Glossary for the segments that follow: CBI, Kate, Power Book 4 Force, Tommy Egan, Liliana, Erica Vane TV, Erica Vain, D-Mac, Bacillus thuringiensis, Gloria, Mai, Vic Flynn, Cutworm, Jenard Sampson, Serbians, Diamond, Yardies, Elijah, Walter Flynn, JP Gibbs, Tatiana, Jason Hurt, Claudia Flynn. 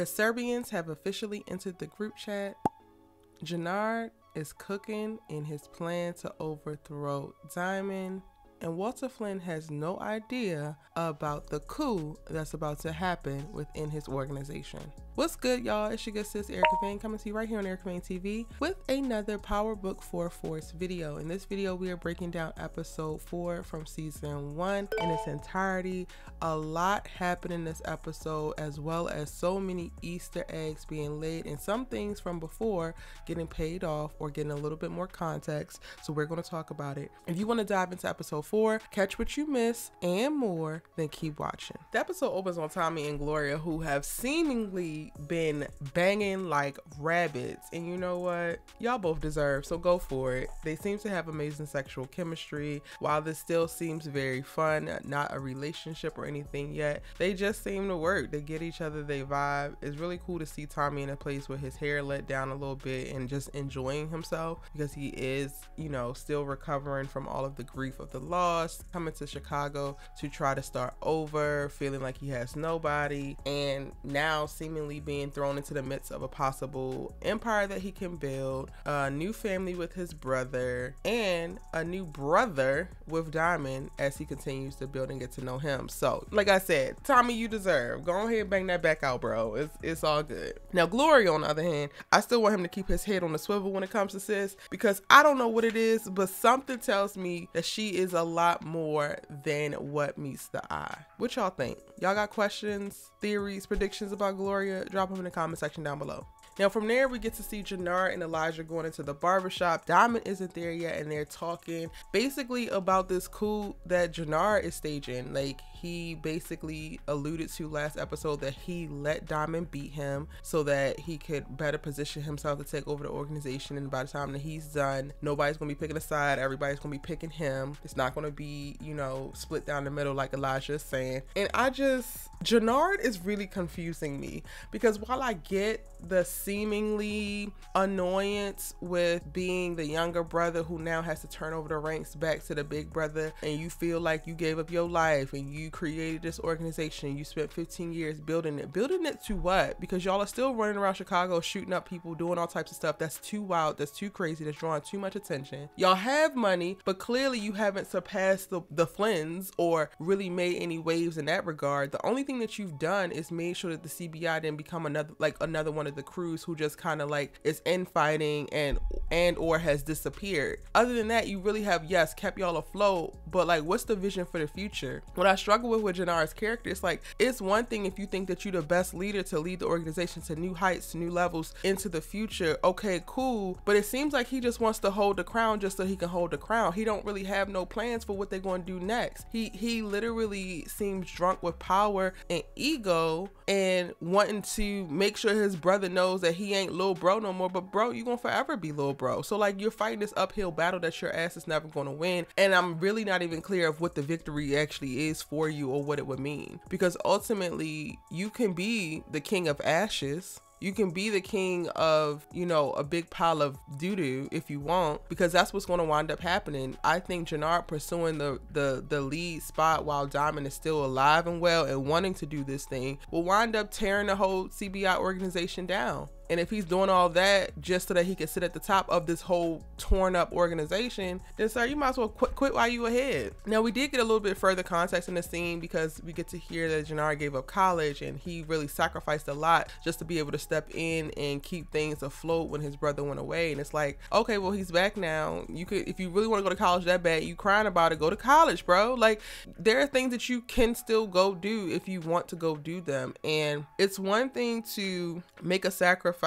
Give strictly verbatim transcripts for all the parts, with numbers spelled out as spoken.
The Serbians have officially entered the group chat. Jenard is cooking in his plan to overthrow Diamond, and Walter Flynn has no idea about the coup that's about to happen within his organization. What's good, y'all? It's your good sis Erica Vane coming to you right here on Erica Vane T V with another Power Book four Force video. In this video, we are breaking down episode four from season one in its entirety. A lot happened in this episode, as well as so many Easter eggs being laid and some things from before getting paid off or getting a little bit more context. So we're going to talk about it. If you want to dive into episode four, catch what you miss and more, then keep watching. The episode opens on Tommy and Gloria, who have seemingly been banging like rabbits, and you know what, y'all both deserve, so go for it. They seem to have amazing sexual chemistry. While this still seems very fun, not a relationship or anything yet, they just seem to work. They get each other, they vibe. It's really cool to see Tommy in a place where his hair let down a little bit and just enjoying himself, because he is, you know, still recovering from all of the grief of the loss, coming to Chicago to try to start over, feeling like he has nobody, and now seemingly being thrown into the midst of a possible empire that he can build, a new family with his brother, and a new brother with Diamond as he continues to build and get to know him. So like I said, Tommy, you deserve. Go ahead and bang that back out, bro. It's, it's all good. Now Gloria, on the other hand, I still want him to keep his head on the swivel when it comes to sis, because I don't know what it is, but something tells me that she is a lot more than what meets the eye. What y'all think? Y'all got questions, theories, predictions about Gloria? Drop them in the comment section down below. Now from there, we get to see Jenard and Elijah going into the barbershop. Diamond isn't there yet, and they're talking basically about this coup that Jenard is staging. Like, he basically alluded to last episode that he let Diamond beat him so that he could better position himself to take over the organization, and by the time that he's done, nobody's gonna be picking a side, everybody's gonna be picking him. It's not gonna be, you know, split down the middle like Elijah is saying. And I just, Jenard is really confusing me, because while I get the seemingly annoyance with being the younger brother who now has to turn over the ranks back to the big brother, and you feel like you gave up your life and you created this organization, you spent fifteen years building it building it to what? Because y'all are still running around Chicago shooting up people, doing all types of stuff that's too wild, that's too crazy, that's drawing too much attention. Y'all have money, but clearly you haven't surpassed the, the Flynn's or really made any waves in that regard. The only thing that you've done is made sure that the C B I didn't become another like another one of the crews who just kind of like is infighting and and or has disappeared. Other than that, you really have, yes, kept y'all afloat, but like, what's the vision for the future? What I struggle with with Jenard's character is like, it's one thing if you think that you're the best leader to lead the organization to new heights, to new levels into the future. Okay, cool. But it seems like he just wants to hold the crown just so he can hold the crown. He don't really have no plans for what they're going to do next. He he literally seems drunk with power and ego and wanting to make sure his brother knows that he ain't little bro no more. But bro, you gonna forever be little bro. So like, you're fighting this uphill battle that your ass is never gonna win, and I'm really not even clear of what the victory actually is for you or what it would mean, because ultimately you can be the king of ashes. You can be the king of, you know, a big pile of doo-doo if you want, because that's what's going to wind up happening. I think Jenard pursuing the, the, the lead spot while Diamond is still alive and well and wanting to do this thing will wind up tearing the whole C B I organization down. And if he's doing all that just so that he can sit at the top of this whole torn up organization, then sir, you might as well quit, quit while you ahead. Now we did get a little bit further context in the scene, because we get to hear that Jenard gave up college and he really sacrificed a lot just to be able to step in and keep things afloat when his brother went away. And it's like, okay, well, he's back now. You could, if you really want to go to college that bad, you crying about it, go to college, bro. Like, there are things that you can still go do if you want to go do them. And it's one thing to make a sacrifice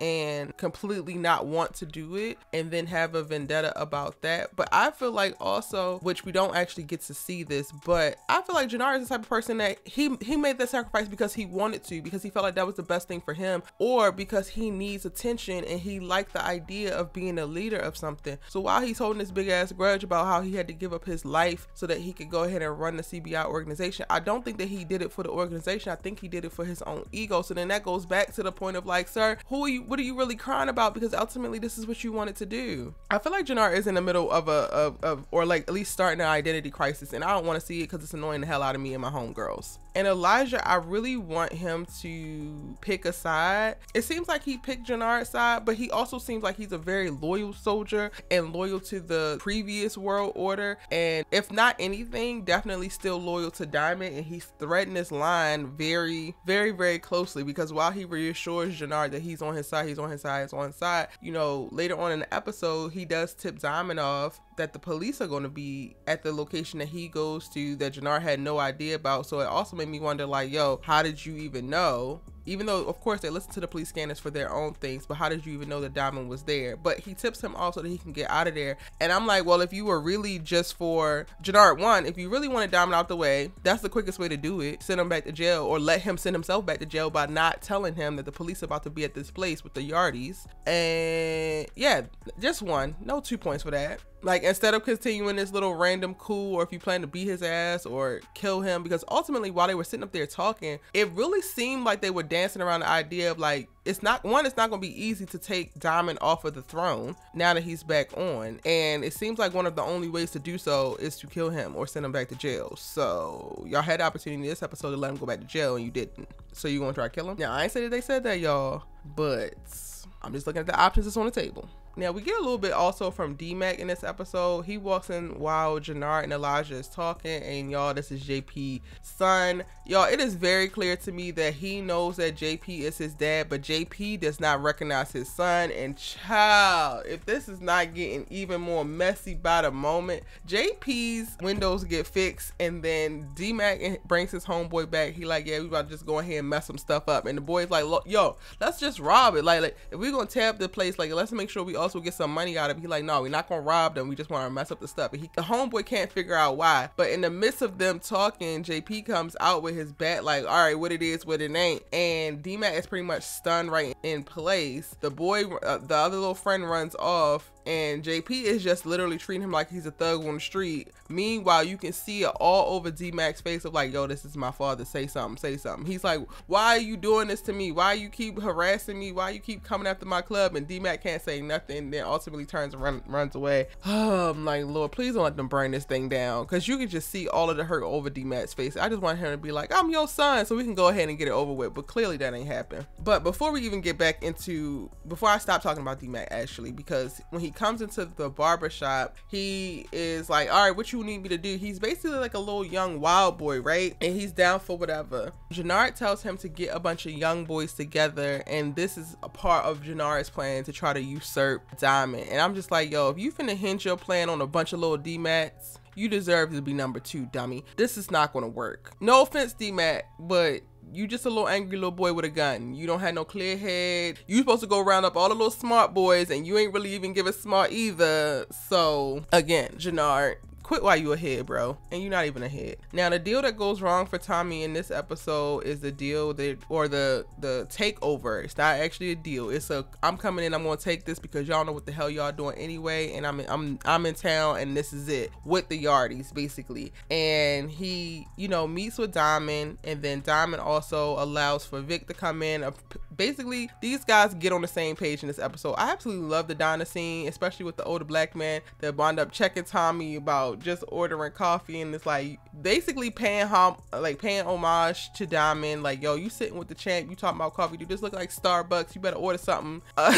and completely not want to do it and then have a vendetta about that. But I feel like also, which we don't actually get to see this, but I feel like Jenard is the type of person that he he made that sacrifice because he wanted to, because he felt like that was the best thing for him, or because he needs attention and he liked the idea of being a leader of something. So while he's holding this big ass grudge about how he had to give up his life so that he could go ahead and run the C B I organization, I don't think that he did it for the organization. I think he did it for his own ego. So then that goes back to the point of like, who are you, what are you really crying about? Because ultimately this is what you wanted to do. I feel like Jenard is in the middle of a, of, of or like at least starting an identity crisis, and I don't want to see it because it's annoying the hell out of me and my homegirls. And Elijah, I really want him to pick a side. It seems like he picked Jenard's side, but he also seems like he's a very loyal soldier and loyal to the previous world order. And if not anything, definitely still loyal to Diamond. And he's threading this line very, very, very closely, because while he reassures Jenard that he's on his side, he's on his side, he's on his side, you know, later on in the episode, he does tip Diamond off that the police are going to be at the location that he goes to that Jenard had no idea about. So it also made me wonder, like, yo, how did you even know? Even though, of course, they listen to the police scanners for their own things, but how did you even know that Diamond was there? But he tips him also that he can get out of there. And I'm like, well, if you were really just for Jenard, one, if you really wanted Diamond out the way, that's the quickest way to do it. Send him back to jail, or let him send himself back to jail by not telling him that the police are about to be at this place with the Yardies. And yeah, just one, no two points for that. Like, instead of continuing this little random coup, or if you plan to beat his ass or kill him, because ultimately while they were sitting up there talking, it really seemed like they were dancing around the idea of, like, it's not one, it's not going to be easy to take Diamond off of the throne now that he's back on. And it seems like one of the only ways to do so is to kill him or send him back to jail. So y'all had the opportunity this episode to let him go back to jail and you didn't. So you going to try to kill him? Now, I ain't say that they said that, y'all, but I'm just looking at the options that's on the table. Now, we get a little bit also from D-Mac in this episode. He walks in while Jenard and Elijah is talking, and y'all, this is J P's son. Y'all, it is very clear to me that he knows that J P is his dad, but J P does not recognize his son. And child, if this is not getting even more messy by the moment, J P's windows get fixed, and then D-Mac brings his homeboy back. He like, yeah, we about to just go ahead and mess some stuff up. And the boy's like, yo, let's just rob it. Like, like if we're going to tab the place, like, let's make sure we also get some money out of it. He like, no, we're not gonna rob them, we just want to mess up the stuff. And he, the homeboy can't figure out why. But in the midst of them talking, J P comes out with his bat, like, all right, what it is, what it ain't. And D-Mac is pretty much stunned right in place. The boy, uh, the other little friend, runs off, and J P is just literally treating him like he's a thug on the street. Meanwhile, you can see it all over D-Mac's face of like, yo, this is my father, say something, say something. He's like, why are you doing this to me? Why you keep harassing me? Why you keep coming after my club? And D-Mac can't say nothing, and then ultimately turns and run, runs away. Oh, I'm like, Lord, please don't let them burn this thing down, because you can just see all of the hurt over D-Mac's face. I just want him to be like, I'm your son, so we can go ahead and get it over with. But clearly that ain't happened. But before we even get back into, before I stop talking about D-Mac, actually, because when he He comes into the barbershop, he is like, all right, what you need me to do? He's basically like a little young wild boy, right? And he's down for whatever. Jenard tells him to get a bunch of young boys together, and this is a part of Jenard's plan to try to usurp Diamond. And I'm just like, yo, if you finna hinge your plan on a bunch of little D-Mats, you deserve to be number two, dummy. This is not gonna work. No offense, D-Mac, but you just a little angry little boy with a gun. You don't have no clear head. You supposed to go round up all the little smart boys, and you ain't really even giving smart either. So again, Jenard, quit while you ahead, bro. And you're not even ahead. Now, the deal that goes wrong for Tommy in this episode is the deal that, or the the takeover. It's not actually a deal. It's a, I'm coming in, I'm gonna take this because y'all know what the hell y'all doing anyway, and I'm in, I'm I'm in town, and this is it, with the Yardies basically. And he, you know, meets with Diamond, and then Diamond also allows for Vic to come in. A, basically, these guys get on the same page in this episode. I absolutely love the diner scene, especially with the older black man that wound up checking Tommy about just ordering coffee, and it's like basically paying hom like paying homage to Diamond, like, yo, you sitting with the champ, you talking about coffee, dude, this look like Starbucks, you better order something. Uh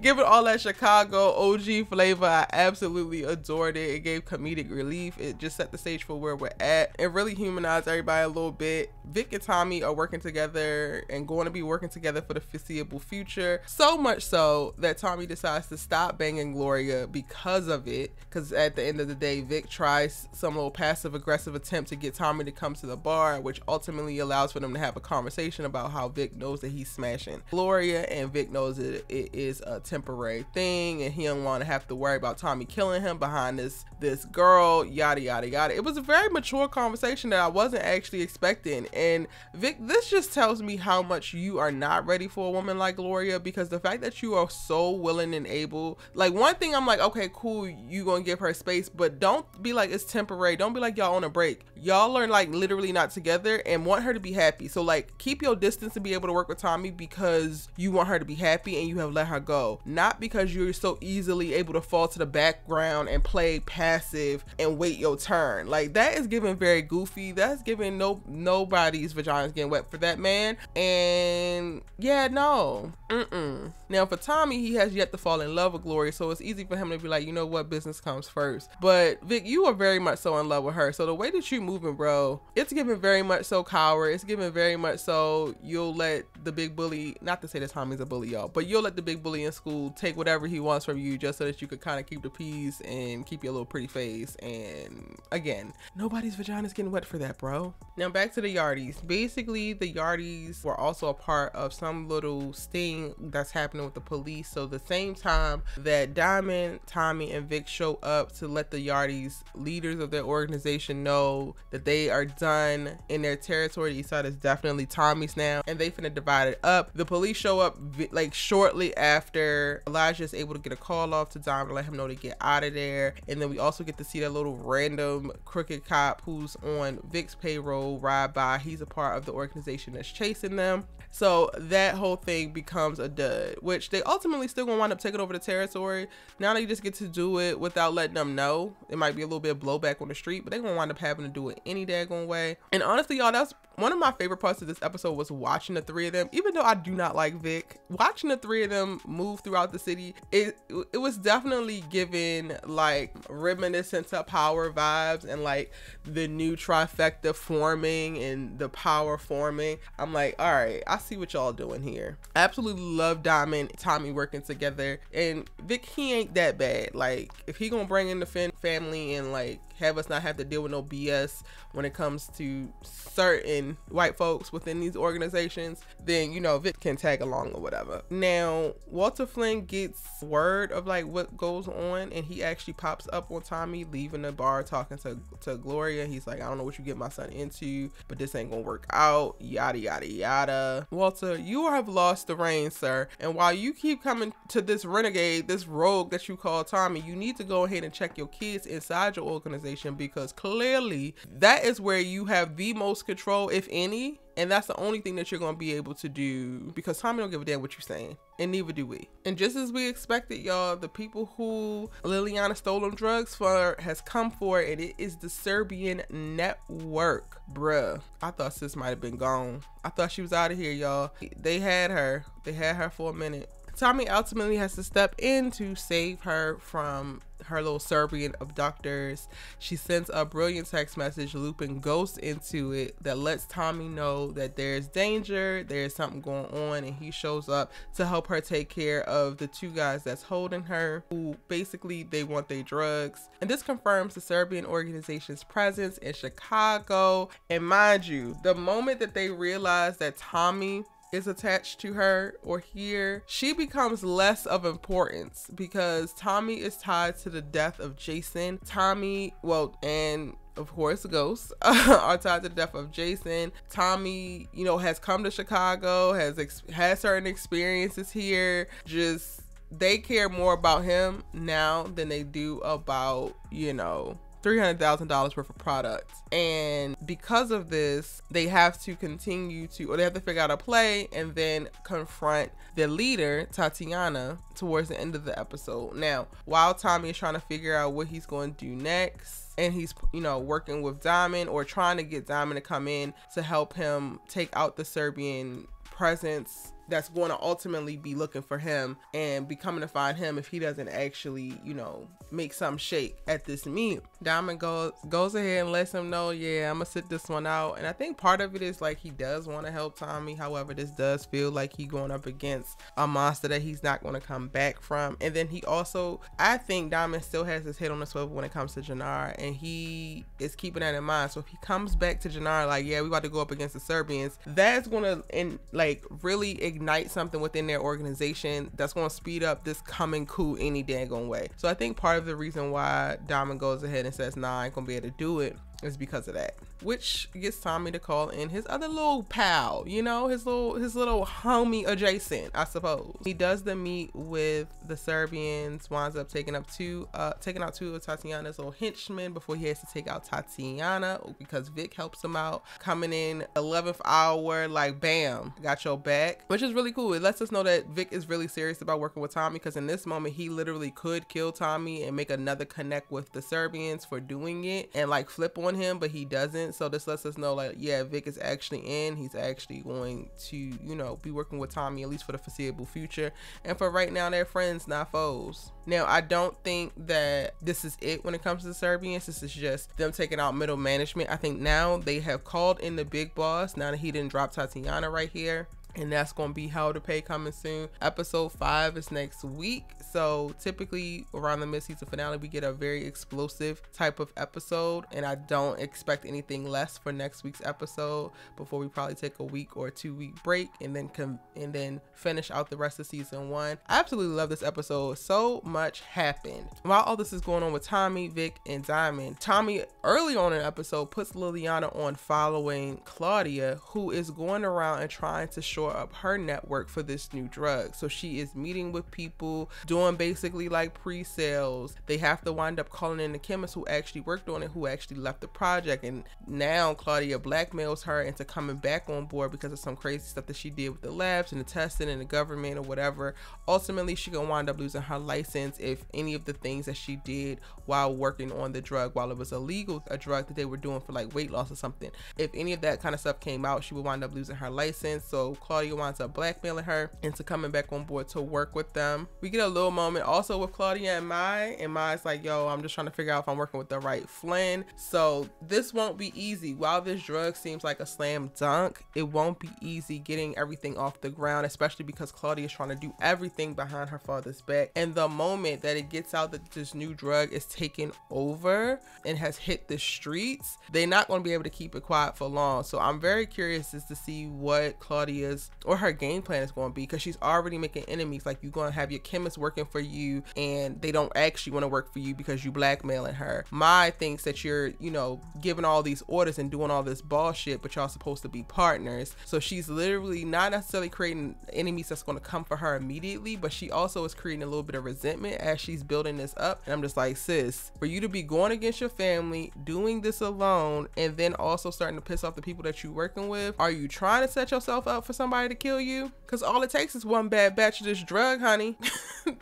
give it all that Chicago O G flavor. I absolutely adored it. It gave comedic relief. It just set the stage for where we're at. It really humanized everybody a little bit. Vic and Tommy are working together and going to be working together for the foreseeable future. So much so that Tommy decides to stop banging Gloria because of it. Because at the end of the day, Vic tries some little passive aggressive attempt to get Tommy to come to the bar, which ultimately allows for them to have a conversation about how Vic knows that he's smashing Gloria, and Vic knows that it is a temporary thing, and he don't want to have to worry about Tommy killing him behind this this girl, yada yada yada. It was a very mature conversation that I wasn't actually expecting. And Vic, this just tells me how much you are not ready for a woman like Gloria, because the fact that you are so willing and able, like, one thing I'm like, okay, cool, you gonna give her space, but don't be like it's temporary. Don't be like y'all on a break. Y'all are like literally not together and want her to be happy. So like, keep your distance to be able to work with Tommy because you want her to be happy and you have let her go. not because you're so easily able to fall to the background and play passive and wait your turn. Like, that is giving very goofy. That's giving no nobody's vagina's getting wet for that man. And yeah, no. Mm-mm. Now for Tommy, he has yet to fall in love with Gloria, so it's easy for him to be like, you know what, business comes first. But Vic, you are very much so in love with her. So the way that you're moving, bro, it's giving very much so coward. It's giving very much so you'll let the big bully, not to say that Tommy's a bully, y'all, but you'll let the big bully in school take whatever he wants from you just so that you could kind of keep the peace and keep your little pretty face. And again, nobody's vagina's getting wet for that, bro. Now back to the Yardies. Basically, the Yardies were also a part of some little sting that's happening with the police. So the same time that Diamond, Tommy, and Vic show up to let the Yardies, leaders of their organization, know that they are done in their territory. The east side is definitely Tommy's now, and they finna divide it up. The police show up like shortly after Elijah is able to get a call off to Diamond to let him know to get out of there. And then we also get to see that little random crooked cop who's on Vic's payroll ride by. He's a part of the organization that's chasing them. So that whole thing becomes a dud, which they ultimately still gonna wind up taking over the territory. Now they just get to do it without letting them know. It might be a little bit of blowback on the street, but they're gonna wind up having to do it any daggone way. And honestly, y'all, that's one of my favorite parts of this episode, was watching the three of them. Even though I do not like Vic, watching the three of them move throughout the city, it it was definitely giving like reminiscent to Power vibes, and like the new trifecta forming and the Power forming. I'm like, all right, I see what y'all doing here. I absolutely love Diamond and Tommy working together, and Vic, he ain't that bad. Like, if he gonna bring in the Finn family and like have us not have to deal with no B S when it comes to certain white folks within these organizations, then, you know, Vic can tag along or whatever. Now, Walter Flynn gets word of like what goes on, and he actually pops up on Tommy leaving the bar talking to, to Gloria. He's like, I don't know what you get my son into, but this ain't gonna work out, yada, yada, yada. Walter, you have lost the reins, sir. And while you keep coming to this renegade, this rogue that you call Tommy, you need to go ahead and check your kids inside your organization, because clearly that is where you have the most control, if any, and that's the only thing that you're going to be able to do, because Tommy don't give a damn what you're saying, and neither do we. And just as we expected, y'all, the people who Liliana stole them drugs for has come for it, and it is the Serbian network. Bruh, I thought sis might have been gone. I thought she was out of here, y'all. They had her. They had her for a minute. Tommy ultimately has to step in to save her from her little Serbian abductors. She sends a brilliant text message looping ghosts into it that lets Tommy know that there's danger, there's something going on, and he shows up to help her take care of the two guys that's holding her, who basically they want their drugs. And this confirms the Serbian organization's presence in Chicago. And mind you, the moment that they realize that Tommy is attached to her or here, she becomes less of importance, because Tommy is tied to the death of Jason. Tommy, well, and of course ghosts are tied to the death of Jason. Tommy, you know, has come to Chicago, has ex has certain experiences here. Just, they care more about him now than they do about, you know, three hundred thousand dollars worth of products. And because of this, they have to continue to, or they have to figure out a play and then confront the leader, Tatiana, towards the end of the episode. Now, while Tommy is trying to figure out what he's going to do next, and he's, you know, working with Diamond, or trying to get Diamond to come in to help him take out the Serbian presence that's going to ultimately be looking for him and be coming to find him if he doesn't actually, you know, make some shake at this meet. Diamond goes goes ahead and lets him know, yeah, I'm gonna sit this one out. And I think part of it is like he does want to help Tommy. However, this does feel like he's going up against a monster that he's not going to come back from. And then he also, I think Diamond still has his head on the swivel when it comes to Jenard, and he is keeping that in mind. So if he comes back to Jenard like, yeah, we about to go up against the Serbians, that's going to, and like really ignite something within their organization that's going to speed up this coming coup any daggone way. So I think part of the reason why Diamond goes ahead and says, nah, I ain't gonna be able to do it, is because of that, which gets Tommy to call in his other little pal, you know, his little his little homie adjacent, I suppose. He does the meet with the Serbians, winds up taking up two uh taking out two of Tatiana's little henchmen before he has to take out Tatiana because Vic helps him out, coming in eleventh hour, like bam, got your back, which is really cool. It lets us know that Vic is really serious about working with Tommy, because in this moment he literally could kill Tommy and make another connect with the Serbians for doing it and like flip on him, but he doesn't. So this lets us know, like, yeah, Vic is actually in, he's actually going to, you know, be working with Tommy at least for the foreseeable future, and for right now they're friends, not foes. Now I don't think that this is it when it comes to the Serbians. This is just them taking out middle management. I think now they have called in the big boss, now that he didn't drop Tatiana right here, and that's going to be Hell to Pay, coming soon. Episode five is next week. So typically around the mid-season finale, we get a very explosive type of episode, and I don't expect anything less for next week's episode before we probably take a week or two week break and then come and then finish out the rest of season one. I absolutely love this episode. So much happened. While all this is going on with Tommy, Vic, and Diamond, Tommy early on in the episode puts Liliana on following Claudia, who is going around and trying to show up her network for this new drug. So she is meeting with people, doing basically like pre-sales. They have to wind up calling in the chemist who actually worked on it, who actually left the project, and now Claudia blackmails her into coming back on board because of some crazy stuff that she did with the labs and the testing and the government or whatever. Ultimately she gonna wind up losing her license if any of the things that she did while working on the drug, while it was illegal, a drug that they were doing for like weight loss or something, if any of that kind of stuff came out, she would wind up losing her license. So Claudia Claudia winds up blackmailing her into coming back on board to work with them. We get a little moment also with Claudia and Mai, and Mai's like, yo, I'm just trying to figure out if I'm working with the right Flynn. So this won't be easy. While this drug seems like a slam dunk, it won't be easy getting everything off the ground, especially because Claudia is trying to do everything behind her father's back. And the moment that it gets out that this new drug is taken over and has hit the streets, they're not going to be able to keep it quiet for long. So I'm very curious as to see what Claudia's or her game plan is going to be, because she's already making enemies. Like, you're going to have your chemists working for you and they don't actually want to work for you because you blackmailing her. Mai thinks that you're, you know, giving all these orders and doing all this ball shit, but y'all supposed to be partners. So she's literally not necessarily creating enemies that's going to come for her immediately, but she also is creating a little bit of resentment as she's building this up. And I'm just like, sis, for you to be going against your family, doing this alone, and then also starting to piss off the people that you're working with, are you trying to set yourself up for somebody to kill you? Because all it takes is one bad batch of this drug, honey.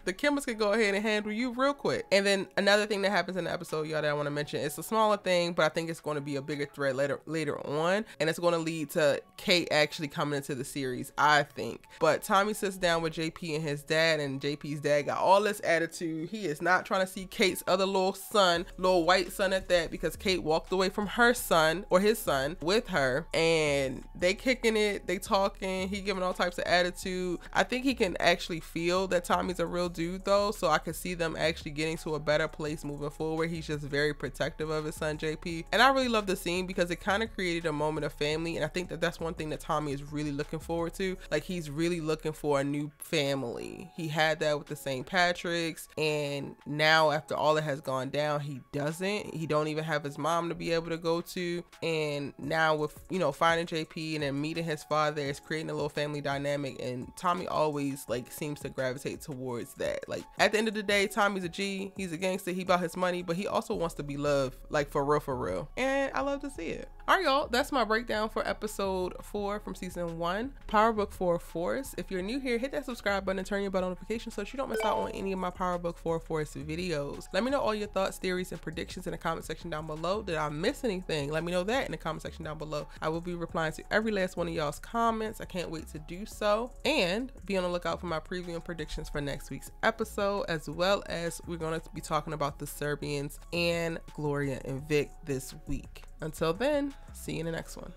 The chemist can go ahead and handle you real quick. And then another thing that happens in the episode, y'all, that I want to mention, it's a smaller thing, but I think it's going to be a bigger threat later later on, and it's going to lead to Kate actually coming into the series, I think. But Tommy sits down with J P and his dad, and J P's dad got all this attitude. He is not trying to see Kate's other little son, little white son at that, because Kate walked away from her son or his son with her, and they kicking it, they talking, he giving all types of attitude. I think he can actually feel that Tommy's a real dude though, so I could see them actually getting to a better place moving forward. He's just very protective of his son J P, and I really love the scene because it kind of created a moment of family, and I think that that's one thing that Tommy is really looking forward to. Like, he's really looking for a new family. He had that with the Saint Patrick's, and now after all that has gone down, he doesn't he don't even have his mom to be able to go to, and now with, you know, finding J P and then meeting his father, is creating a little family dynamic, and Tommy always like seems to gravitate towards that. Like, at the end of the day, Tommy's a G, he's a gangster, he about his money, but he also wants to be loved, like for real for real, and I love to see it. All right, y'all, that's my breakdown for episode four from season one, Power Book four Force. If you're new here, hit that subscribe button and turn your bell notification so that you don't miss out on any of my Power Book four Force videos. Let me know all your thoughts, theories, and predictions in the comment section down below. Did I miss anything? Let me know that in the comment section down below. I will be replying to every last one of y'all's comments. I can't wait to do so, and be on the lookout for my preview and predictions for next week's episode, as well as we're going to be talking about the Serbians and Gloria and Vic this week. Until then, see you in the next one.